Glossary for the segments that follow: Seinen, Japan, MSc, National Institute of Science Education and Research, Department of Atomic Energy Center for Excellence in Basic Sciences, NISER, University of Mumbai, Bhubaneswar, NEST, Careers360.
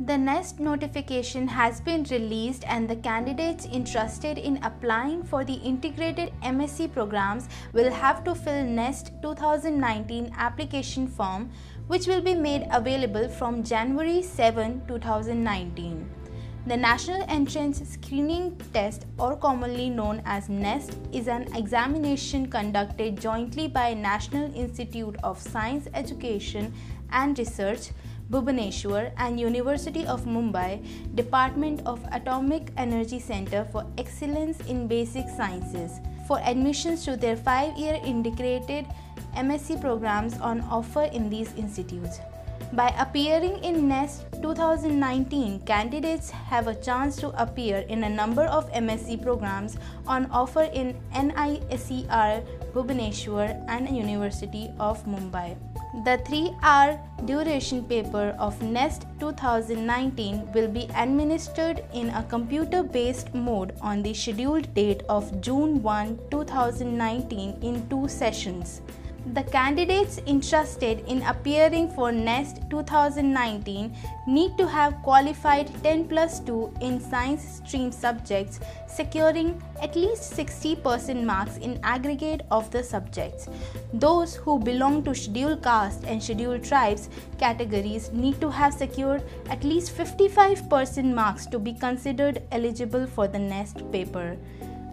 The NEST notification has been released and the candidates interested in applying for the integrated MSc programs will have to fill NEST 2019 application form, which will be made available from January 7, 2019. The National Entrance Screening Test, or commonly known as NEST, is an examination conducted jointly by National Institute of Science Education and Research, Bhubaneswar, and University of Mumbai, Department of Atomic Energy Center for Excellence in Basic Sciences, for admissions to their 5-year integrated MSc programs on offer in these institutes. By appearing in NEST 2019, candidates have a chance to appear in a number of MSc programs on offer in NISER, Bhubaneswar, and University of Mumbai. The 3-hour duration paper of NEST 2019 will be administered in a computer-based mode on the scheduled date of June 1, 2019 in 2 sessions. The candidates interested in appearing for NEST 2019 need to have qualified 10+2 in science stream subjects, securing at least 60% marks in aggregate of the subjects. Those who belong to scheduled caste and scheduled tribes categories need to have secured at least 55% marks to be considered eligible for the NEST paper.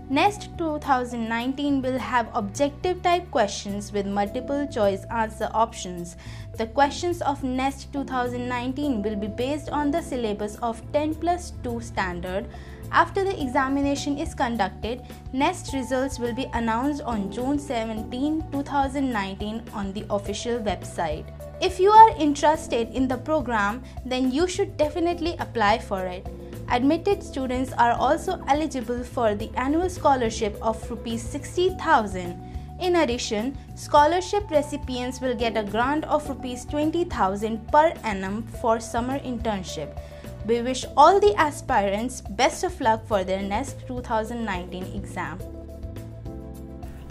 NEST 2019 will have objective type questions with multiple choice answer options. The questions of NEST 2019 will be based on the syllabus of 10+2 standard. After the examination is conducted, NEST results will be announced on June 17, 2019 on the official website. If you are interested in the program, then you should definitely apply for it. Admitted students are also eligible for the annual scholarship of Rs 60,000. In addition, scholarship recipients will get a grant of Rs 20,000 per annum for summer internship. We wish all the aspirants best of luck for their NEST 2019 exam.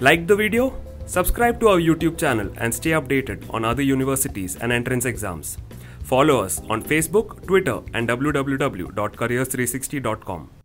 Like the video? Subscribe to our YouTube channel and stay updated on other universities and entrance exams. Follow us on Facebook, Twitter, and www.careers360.com.